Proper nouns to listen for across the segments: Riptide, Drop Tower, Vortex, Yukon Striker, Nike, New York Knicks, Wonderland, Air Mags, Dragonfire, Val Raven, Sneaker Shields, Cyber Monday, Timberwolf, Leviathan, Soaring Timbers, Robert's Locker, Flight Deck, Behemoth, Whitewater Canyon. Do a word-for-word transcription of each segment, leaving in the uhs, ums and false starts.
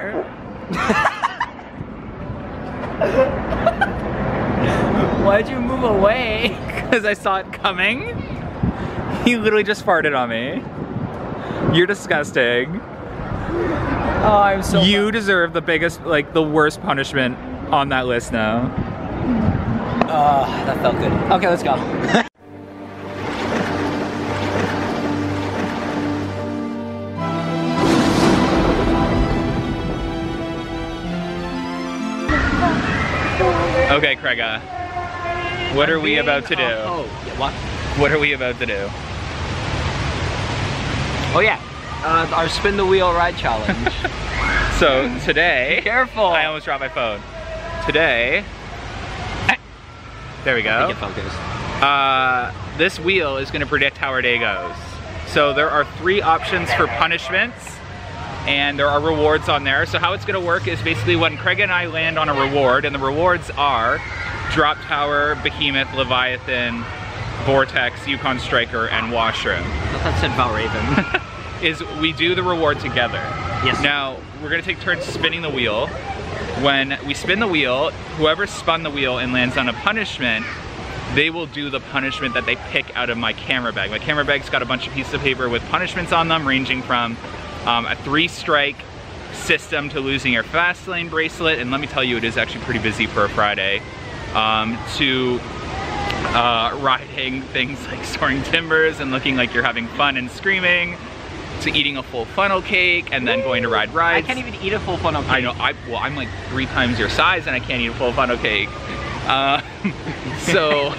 sure. Why'd you move away? Because I saw it coming. He literally just farted on me. You're disgusting. Oh, I'm so You deserve the biggest, like the worst punishment on that list now. Oh, that felt good. Okay, let's go. Okay, Craiga, what are we about to do? Oh, oh yeah, what? What are we about to do? Oh yeah, uh, our spin the wheel ride challenge. So today, be careful! I almost dropped my phone. Today, I, there we go. I think it focused. Uh, this wheel is going to predict how our day goes. So there are three options for punishments, and there are rewards on there. So how it's gonna work is basically when Craiga and I land on a reward, and the rewards are Drop Tower, Behemoth, Leviathan, Vortex, Yukon Striker, and Washroom. I thought that said Val Raven. Is we do the reward together. Yes. Now, we're gonna take turns spinning the wheel. When we spin the wheel, whoever spun the wheel and lands on a punishment, they will do the punishment that they pick out of my camera bag. My camera bag's got a bunch of pieces of paper with punishments on them, ranging from Um, a three strike system to losing your fast lane bracelet, and let me tell you, it is actually pretty busy for a Friday, um, to uh, riding things like Soaring Timbers and looking like you're having fun and screaming, to eating a full funnel cake and then going to ride rides. I can't even eat a full funnel cake. I know, I, well I'm like three times your size and I can't eat a full funnel cake. Uh, so.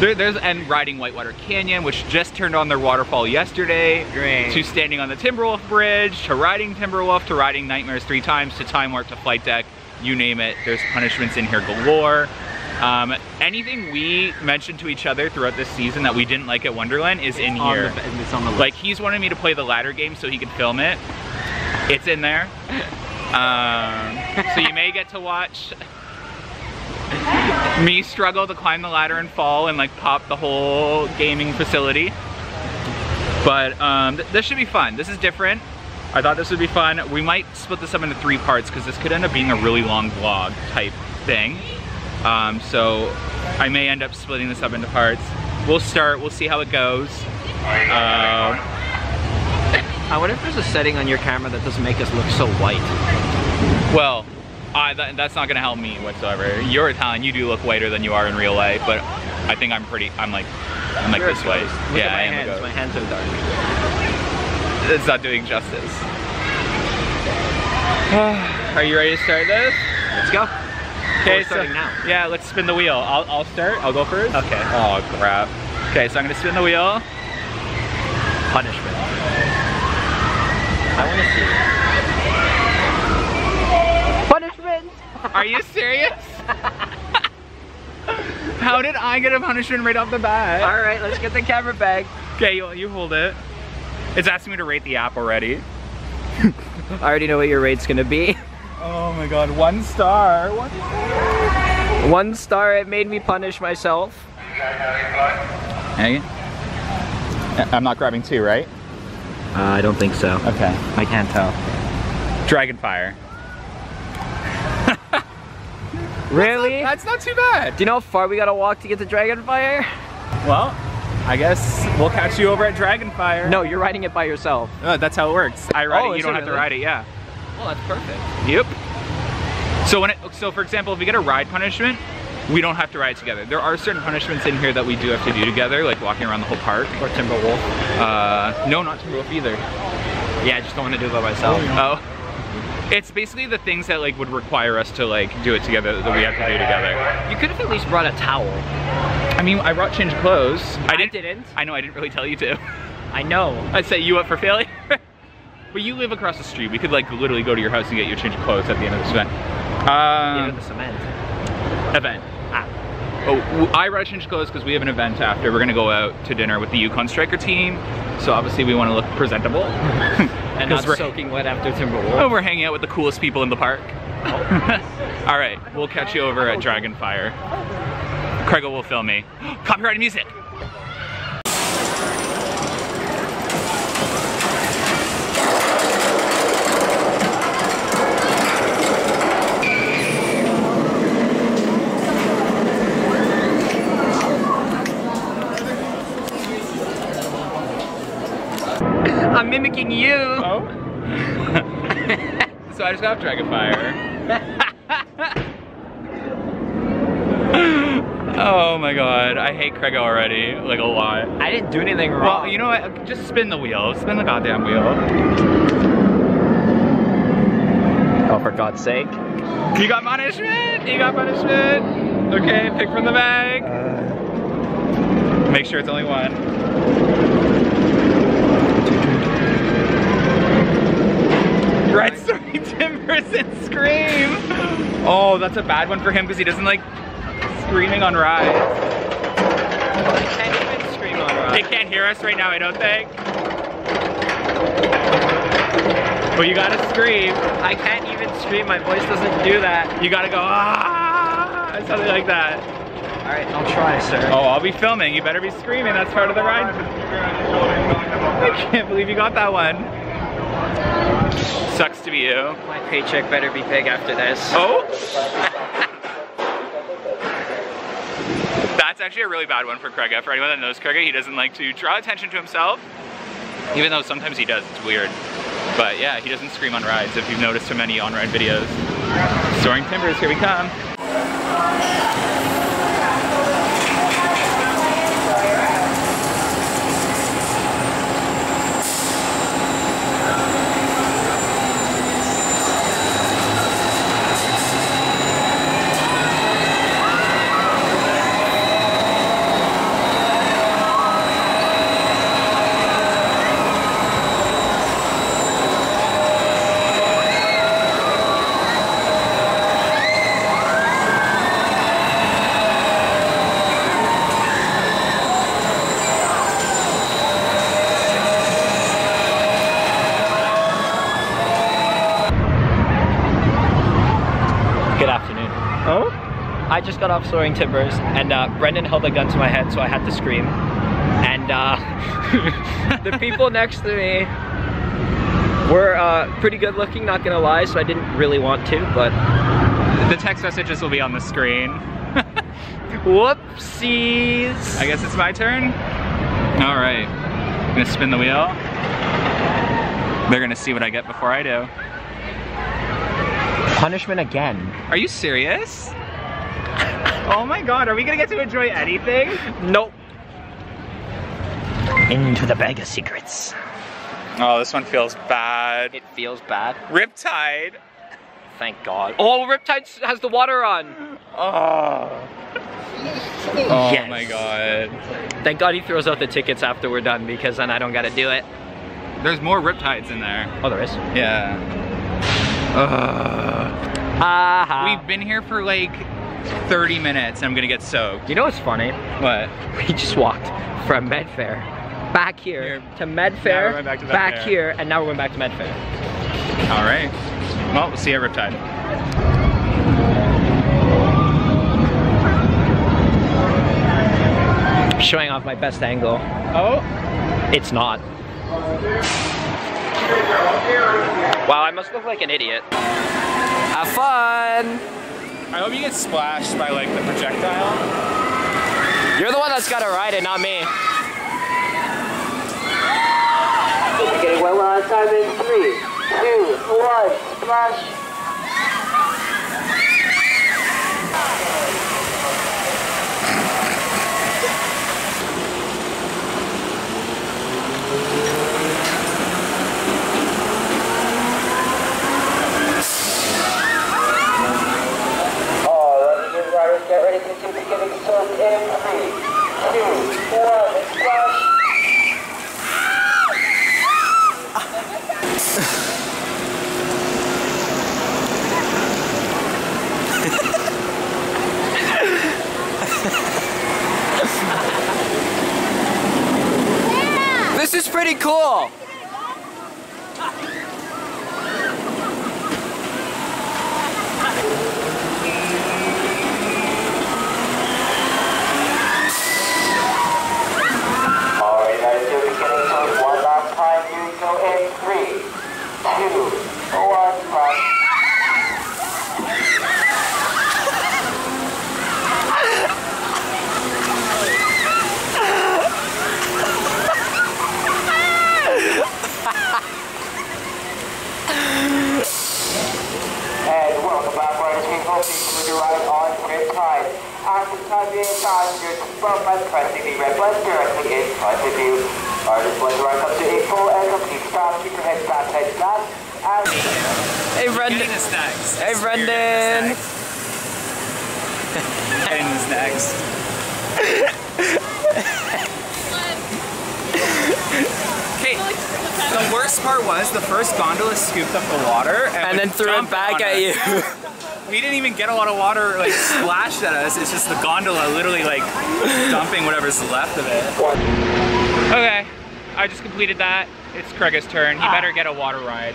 There, there's and riding Whitewater Canyon, which just turned on their waterfall yesterday. Great. To standing on the Timberwolf bridge, to riding Timberwolf, to riding Nightmares three times, to Time Warp, to Flight Deck, you name it. There's punishments in here galore. Um, anything we mentioned to each other throughout this season that we didn't like at Wonderland is it's in here. The, it's on the list. Like he's wanted me to play the ladder game so he could film it. It's in there. Um, so you may get to watch me struggle to climb the ladder and fall and like pop the whole gaming facility. But um, th this should be fun. This is different. I thought this would be fun. We might split this up into three parts because this could end up being a really long vlog type thing. Um, so I may end up splitting this up into parts. We'll start, we'll see how it goes. Uh, I wonder if there's a setting on your camera that doesn't make us look so white. Well, Uh, that, that's not gonna help me whatsoever. You're Italian, you do look whiter than you are in real life, but I think I'm pretty, I'm like, I'm like this way. Yeah, I am. Look at my hands, my hands are dark. It's not doing justice. Are you ready to start this? Let's go. Okay, we're starting now. Yeah, let's spin the wheel. I'll, I'll start, I'll go first. Okay. Oh crap. Okay, so I'm gonna spin the wheel. Punishment. I wanna see it. Are you serious? How did I get a punishment right off the bat? All right, let's get the camera bag. Okay, you, you hold it. It's asking me to rate the app already. I already know what your rate's gonna be. Oh my God, one star. One star. One star, it made me punish myself. Hey, I'm not grabbing two, right? Uh, I don't think so. Okay. I can't tell. Dragonfire. Really? That's not, that's not too bad. Do you know how far we gotta walk to get to Dragonfire? Well, I guess we'll catch you over at Dragonfire. No, you're riding it by yourself. Oh, that's how it works. I ride oh, it, you don't it have really? to ride it, yeah. Well, that's perfect. Yep. So, when it, so for example, if we get a ride punishment, we don't have to ride together. There are certain punishments in here that we do have to do together, like walking around the whole park. Or Timberwolf. Uh, no, not Timberwolf either. Yeah, I just don't want to do it by myself. Oh. Yeah. oh. It's basically the things that like would require us to like do it together that we have to do together. You could have at least brought a towel. I mean, I brought change of clothes. I didn't. I, didn't. I know, I didn't really tell you to. I know. I'd set you up for failure. But you live across the street. We could like literally go to your house and get your change of clothes at the end of this event. Um, this event. Event. Ah. Oh, I brought change of clothes because we have an event after. We're gonna go out to dinner with the Yukon Striker team. So obviously we want to look presentable. And not we're soaking wet after Timberwolf. Oh, we're hanging out with the coolest people in the park. Oh. All right, we'll catch you over at Dragonfire. Craiga will film me. Copyrighted music. picking you. Oh? So I just got Dragonfire. Oh my god, I hate Craig already, like a lot. I didn't do anything wrong. Well, you know what, just spin the wheel, spin the goddamn wheel. Oh, for God's sake. You got punishment, you got punishment. Okay, pick from the bag. Uh, Make sure it's only one. Right, Soaring Timbers and Scream. Oh, that's a bad one for him because he doesn't like screaming on rides. They can't even scream on rides. They can't hear us right now, I don't think. But you gotta scream. I can't even scream, my voice doesn't do that. You gotta go, ah, something like that. All right, I'll try, sir. Oh, I'll be filming. You better be screaming, that's part of the ride. I can't believe you got that one. Sucks to be you. My paycheck better be big after this. Oh? That's actually a really bad one for Craig. For anyone that knows Craig, he doesn't like to draw attention to himself, even though sometimes he does, it's weird. But yeah, he doesn't scream on rides, if you've noticed so many on-ride videos. Soaring Timbers, here we come. I just got off Soaring Timbers, and uh, Brendan held a gun to my head, so I had to scream. And uh, the people next to me were uh, pretty good looking, not gonna lie, so I didn't really want to, but... The text messages will be on the screen. Whoopsies! I guess it's my turn? All right, I'm gonna spin the wheel. They're gonna see what I get before I do. Punishment again. Are you serious? Oh my god, are we gonna get to enjoy anything? Nope. Into the bag of secrets. Oh, this one feels bad. It feels bad. Riptide. Thank god. Oh, Riptide has the water on. Oh. Oh yes. My god. Thank god he throws out the tickets after we're done, because then I don't gotta do it. There's more Riptides in there. Oh, there is? Yeah. Ugh. Uh-huh. We've been here for like thirty minutes and I'm gonna get soaked. You know what's funny? What? We just walked from Medfair back here, here. to Medfair, we're back, to back here, and now we're going back to Medfair. All right. Well, we'll see you at Riptide. I'm showing off my best angle. Oh? It's not. Wow, I must look like an idiot. Have fun! I hope you get splashed by like the projectile. You're the one that's gotta ride it, not me. Okay, well, uh, time in three, two, one, splash. Get ready to keep getting soaked in three, two, one, splash! position with your right on Riptide. Access time being found in your above by pressing the red button directly in front of you. Artist one right up to a full and complete stop. Keep your head back, head back. And hey, Brendan. Hey, Brendan. Getting the snacks. Hey, the worst part was the first gondola scooped up the water and, and then threw it back at you. We didn't even get a lot of water like splashed at us. It's just the gondola literally like dumping whatever's left of it. Okay, I just completed that. It's Craig's turn. He ah. better get a water ride.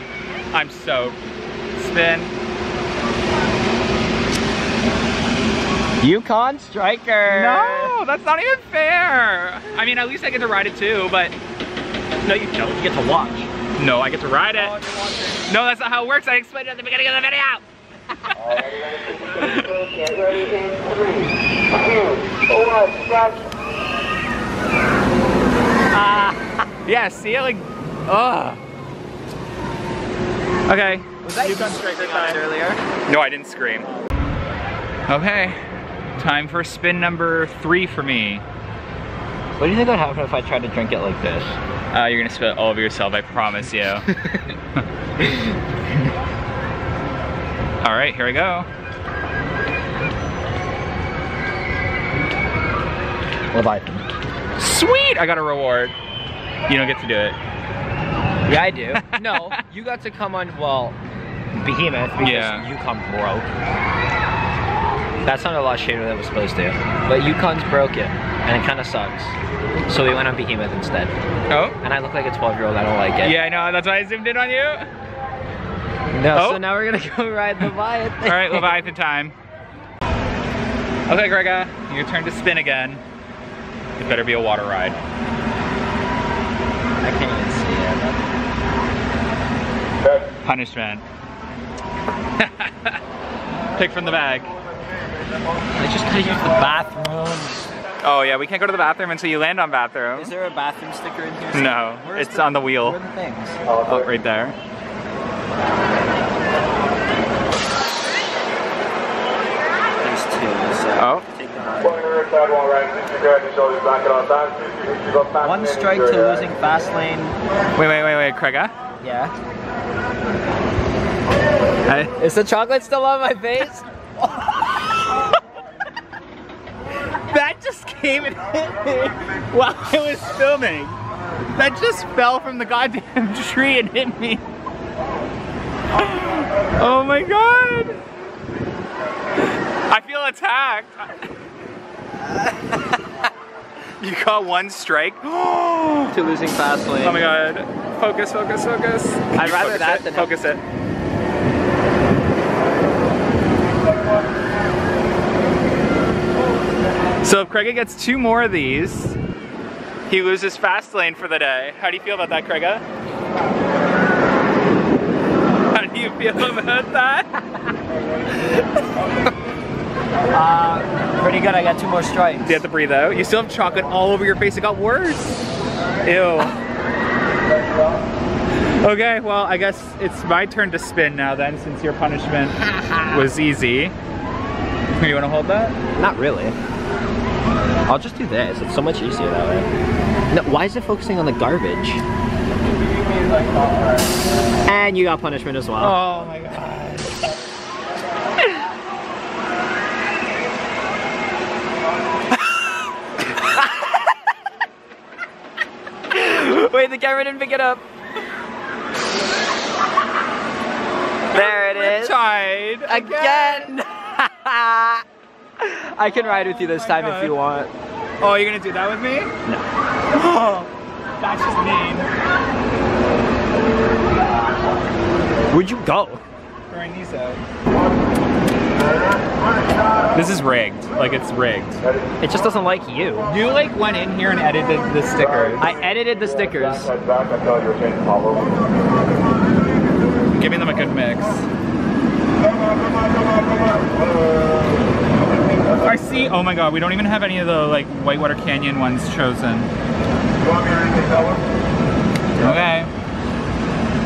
I'm soaked. Spin. Yukon Striker. No, that's not even fair. I mean, at least I get to ride it too, but. No, you don't. You get to watch. No, I get to ride it. Oh, no, that's not how it works. I explained it at the beginning of the video. uh, yeah, see it like, ugh. Okay. Was that Yukon Striker time earlier? No, I didn't scream. Okay. Time for spin number three for me. What do you think would happen if I tried to drink it like this? Uh, you're gonna spill it all over yourself, I promise you. All right, here I go. Leviathan. Sweet, I got a reward. You don't get to do it. Yeah, I do. No, you got to come on, well, Behemoth, because yeah. Yukon broke. That sounded a lot shadier than it was supposed to. But Yukon's broke it, and it kind of sucks. So we went on Behemoth instead. Oh? And I look like a twelve-year-old, I don't like it. Yeah, I know, that's why I zoomed in on you? No, oh. So now we're gonna go ride Leviathan. All right, Leviathan time. Okay, Grega, your turn to spin again. It better be a water ride. I can't even see it. Punishment. Pick from the bag. I just gotta use the bathroom. Oh yeah, we can't go to the bathroom until you land on bathroom. Is there a bathroom sticker in here? No, Where's it's the, on the wheel. Where are the things? Oh, right there. There's two. So oh. Take the one strike to losing fast lane. Wait, wait, wait, wait, Craiga? Yeah? Hey. Is the chocolate still on my face? That just came and hit me while I was filming. That just fell from the goddamn tree and hit me. Oh my god. I feel attacked. You caught one strike? To losing fast lane. Oh my god. Focus, focus, focus. Can I'd rather focus that it? than focus it. it. So if Craiga gets two more of these, he loses fast lane for the day. How do you feel about that, Craiga? How do you feel about that? uh, pretty good, I got two more strikes. You have to breathe out. You still have chocolate all over your face, it got worse. Ew. Okay, well, I guess it's my turn to spin now then, since your punishment was easy. You wanna hold that? Not really. I'll just do this, it's so much easier that way. No, why is it focusing on the garbage? And you got punishment as well. Oh my god. Wait, the camera didn't pick it up. There it is. Tried again. again. I can ride with you this oh time God. if you want. Oh, you're gonna do that with me? No. Oh, that's just mean. Where'd you go? Throwing these out. This is rigged. Like, it's rigged. It just doesn't like you. You like went in here and edited the stickers. I edited the stickers. I'm giving them a good mix. I see, oh my god, we don't even have any of the like Whitewater Canyon ones chosen. Okay.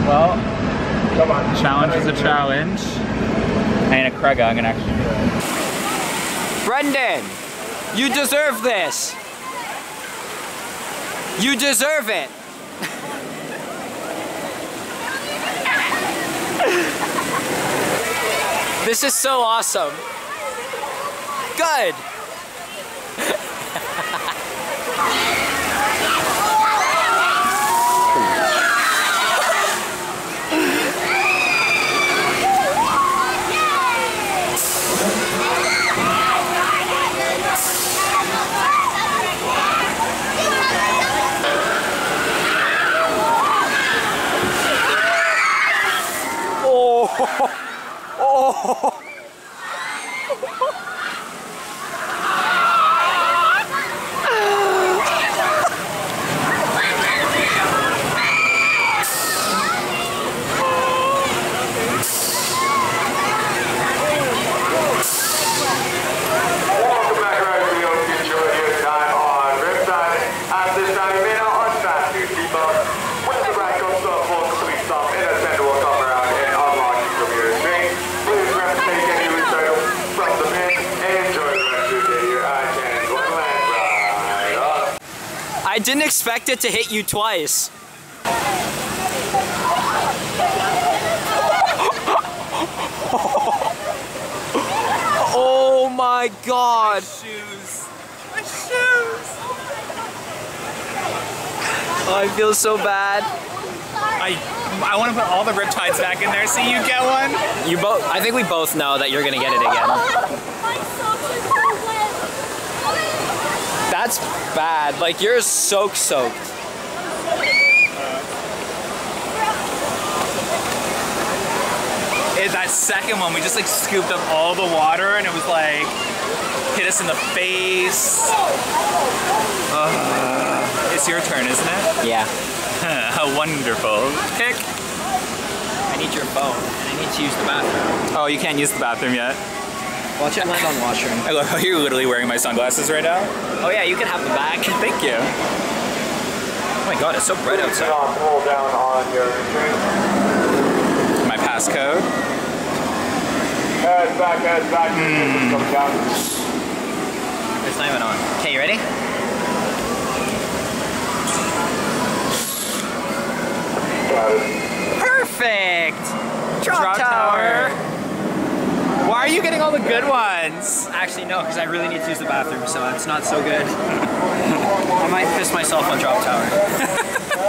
Well, challenge is a challenge. and a Krega I can actually do it. Brendan, you deserve this. You deserve it. This is so awesome. Good. Oh. Welcome back around to the old future radio time on Riptide. At this time, you may now unfasten your seatbelts. When the ride comes up, we'll complete stop and a tender will come around and unlock you from your seat. Please remember to take any return from the pit and enjoy the rest of your day here at the Wonderland ride up. I didn't expect it to hit you twice. Oh my God! My shoes. My shoes. Oh, I feel so bad. I I want to put all the Riptides back in there. See, you get one. You both. I think we both know that you're gonna get it again. That's bad. Like you're soak soaked. Is that second one, we just like scooped up all the water and it was like, hit us in the face. Uh, it's your turn, isn't it? Yeah. How wonderful. Pick. I need your phone, and I need to use the bathroom. Oh, you can't use the bathroom yet. Watch it land on washroom. I love how you're literally wearing my sunglasses right now. Oh yeah, you can have the bag. Thank you. Oh my God, it's so bright outside. Pull down on your my passcode. Head back, head back. Mm. It's not even on. Okay, you ready? Perfect! Drop, Drop tower. tower! Why are you getting all the good ones? Actually, no, because I really need to use the bathroom, so it's not so good. I might piss myself on Drop Tower.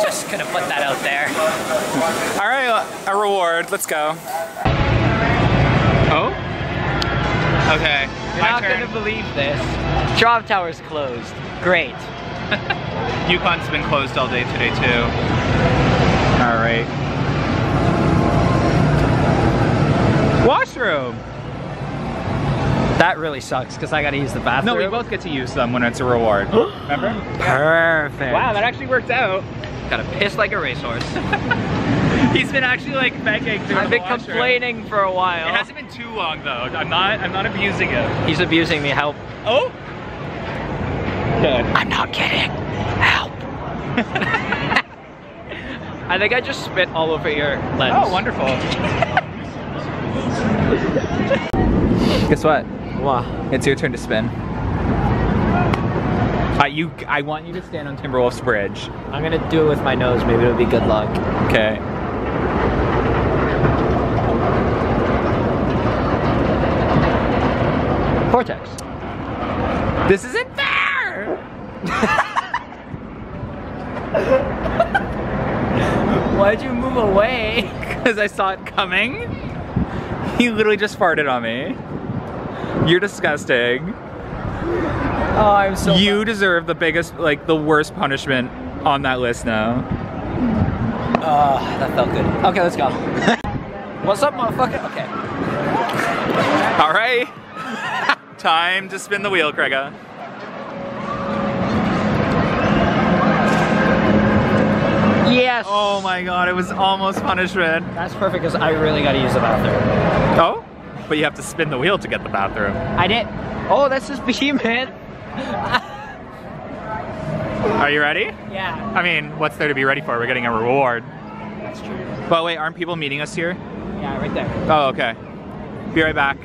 Just gonna put that out there. Alright, a reward. Let's go. Oh? Okay. You're not going to believe this. Drop Tower's closed. Great. Yukon's been closed all day today, too. Alright. Washroom! That really sucks, because I got to use the bathroom. No, we both get to use them when it's a reward. Remember? Perfect. Wow, that actually worked out. Gotta piss like a racehorse. He's been actually like begging to I've been complaining for a while. It hasn't been too long though. I'm not I'm not abusing him. He's abusing me, help. Oh? Good. I'm not kidding. Help. I think I just spit all over your lens. Oh, wonderful. Guess what? Wow. It's your turn to spin. Uh, you, I want you to stand on Timberwolf's bridge. I'm gonna do it with my nose, maybe it'll be good luck. Okay. Vortex. This isn't fair! Why'd you move away? Because I saw it coming. He literally just farted on me. You're disgusting. Oh, I'm so You fun. deserve the biggest, like the worst punishment on that list now. Oh, uh, that felt good. Okay, let's go. What's up, motherfucker? Okay. All right. Time to spin the wheel, Krega. Yes. Oh my God, it was almost punishment. That's perfect because I really got to use the bathroom. Oh? But you have to spin the wheel to get the bathroom. I did. Oh, that's just Behemoth. Are you ready? Yeah. I mean, what's there to be ready for? We're getting a reward. That's true. But wait, aren't people meeting us here? Yeah, right there. Oh, okay. Be right back.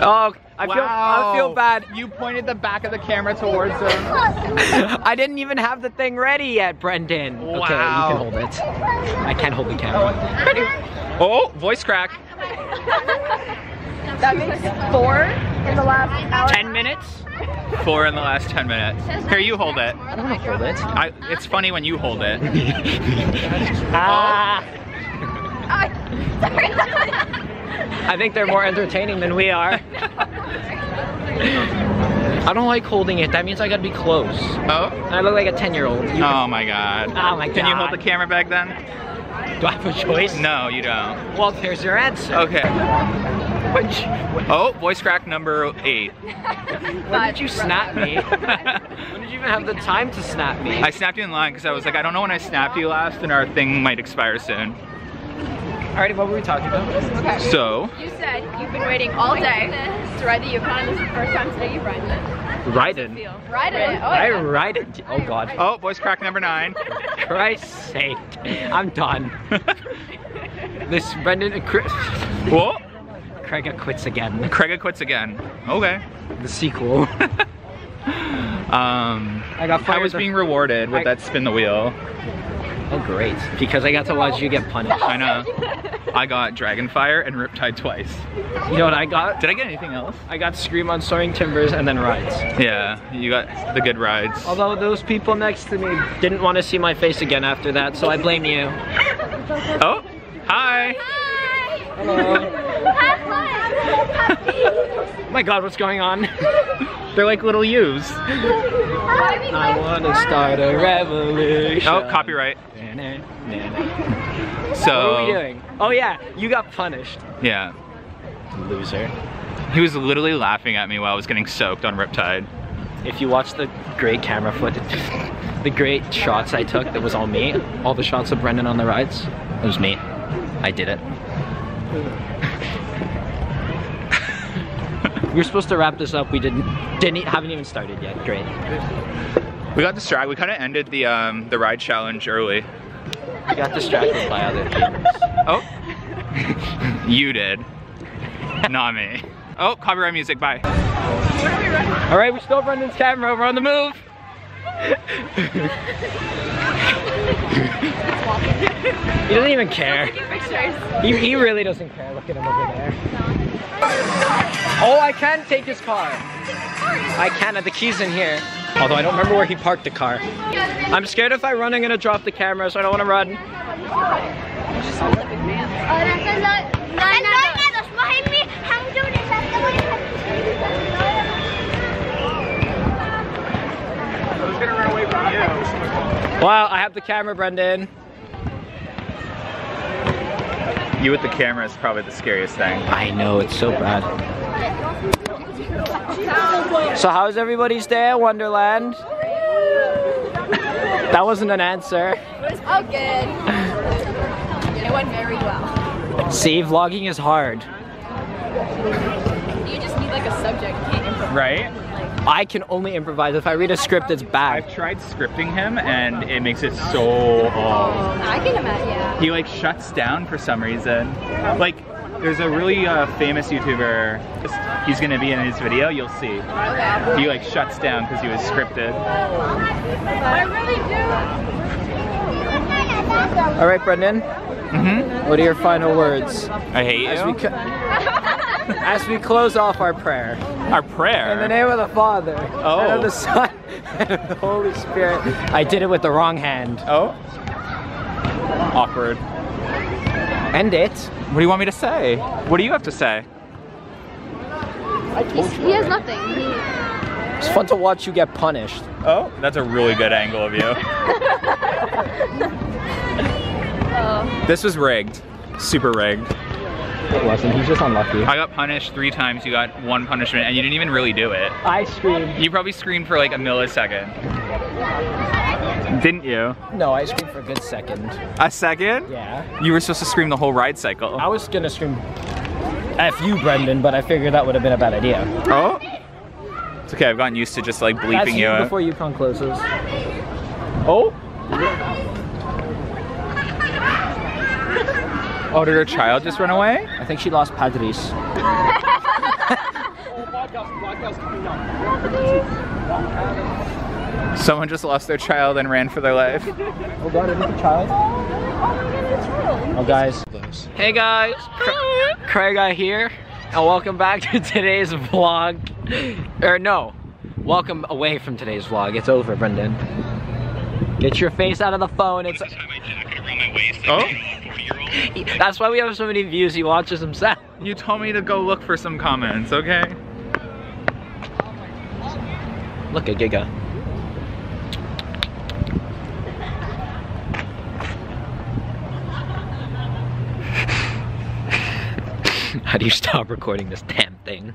Oh, I, wow. feel, I feel bad. You pointed the back of the camera towards him. I didn't even have the thing ready yet, Brendan. Wow. Okay, you can hold it. I can't hold the camera. Oh, voice crack. That makes four in the last hour. Ten minutes? Four in the last ten minutes. Here, you hold it. I don't want to hold it. I, it's funny when you hold it. Ah. Oh, sorry. I think they're more entertaining than we are. I don't like holding it. That means I gotta be close. Oh? I look like a ten year old. You oh my god. Oh my god. Can you hold the camera back then? Do I have a choice? No, you don't. Well, there's your answer. Okay. Which, which, oh, voice crack number eight. When did you snap me? When did you even have the time to snap me? I snapped you in line because I was like, I don't know when I snapped you last and our thing might expire soon. Alrighty, what were we talking about? Okay. So, you said you've been waiting all day to ride the Yukon. This is the first time today you've ridden it. Ridden? Ridden. Oh, yeah. I ride it. Oh god. Oh, voice crack number nine. Christ's sake. I'm done. This Brendan and Chris. What? Craiga quits again. Craiga quits again. Okay. The sequel. um, I got I was being rewarded with I... that spin the wheel. Oh great, because I got to watch you get punished. I know. I got Dragonfire and Riptide twice. You know what I got? Did I get anything else? I got Scream on Soaring Timbers and then rides. Yeah, you got the good rides. Although those people next to me didn't want to see my face again after that, so I blame you. Oh, hi. Hi. Hello. Have fun. Oh my god, what's going on? They're like little U's. I want to start a revolution. Oh, copyright. So, what are we doing? Oh yeah, you got punished. Yeah. Loser. He was literally laughing at me while I was getting soaked on Riptide. If you watch the great camera footage, the great shots I took, that was all me. All the shots of Brendan on the rides, it was me. I did it. We're supposed to wrap this up. We didn't, didn't, haven't even started yet. Great. We got distracted. We kind of ended the um, the ride challenge early. I got distracted by other cameras. Oh, you did, not me. Oh, copyright music. Bye. All right, we stole Brendan's camera. We're on the move. He doesn't even care. He, he really doesn't care. Look at him over there. Oh, I can take his car. I can. Have the keys in here. Although I don't remember where he parked the car. I'm scared if I run, I'm gonna drop the camera, so I don't want to run. I was gonna run away from you. Wow, I have the camera, Brendan. You with the camera is probably the scariest thing. I know, it's so bad. So how's everybody's day at Wonderland? That wasn't an answer. It was all good. It went very well. See, vlogging is hard. You just need like a subject, you can't improvise. Right? I can only improvise. If I read a script, it's bad. I've tried scripting him and it makes it so off. I can imagine, yeah. He like shuts down for some reason. Like, there's a really uh, famous YouTuber, he's gonna be in his video, you'll see. He like shuts down because he was scripted. I really do. Alright, Brendan. Mm-hmm. What are your final words? I hate you. As we, as we close off our prayer. Our prayer? In the name of the Father, oh. and of the Son, and of the Holy Spirit. I did it with the wrong hand. Oh. Awkward. End it. What do you want me to say? What do you have to say? He has nothing. He... It's fun to watch you get punished. Oh, that's a really good angle of you. Oh. This was rigged. Super rigged. It wasn't. He's just unlucky. I got punished three times. You got one punishment, and you didn't even really do it. I screamed. You probably screamed for like a millisecond. Didn't you? No, I screamed for a good second. A second? Yeah. You were supposed to scream the whole ride cycle. I was gonna scream F you, Brendan, but I figured that would have been a bad idea. Oh? It's okay, I've gotten used to just like bleeping That's you out. Before Yukon closes. Oh? Oh, did her child just run away? I think she lost Padres. Someone just lost their child and ran for their life. Oh god, is it a child? Oh guys. Hey guys, Craiga here, and welcome back to today's vlog. Or no, welcome away from today's vlog. It's over, Brendan. Get your face out of the phone. It's. Oh. That's why we have so many views. He watches himself. You told me to go look for some comments, okay? Look at Giga. How do you stop recording this damn thing?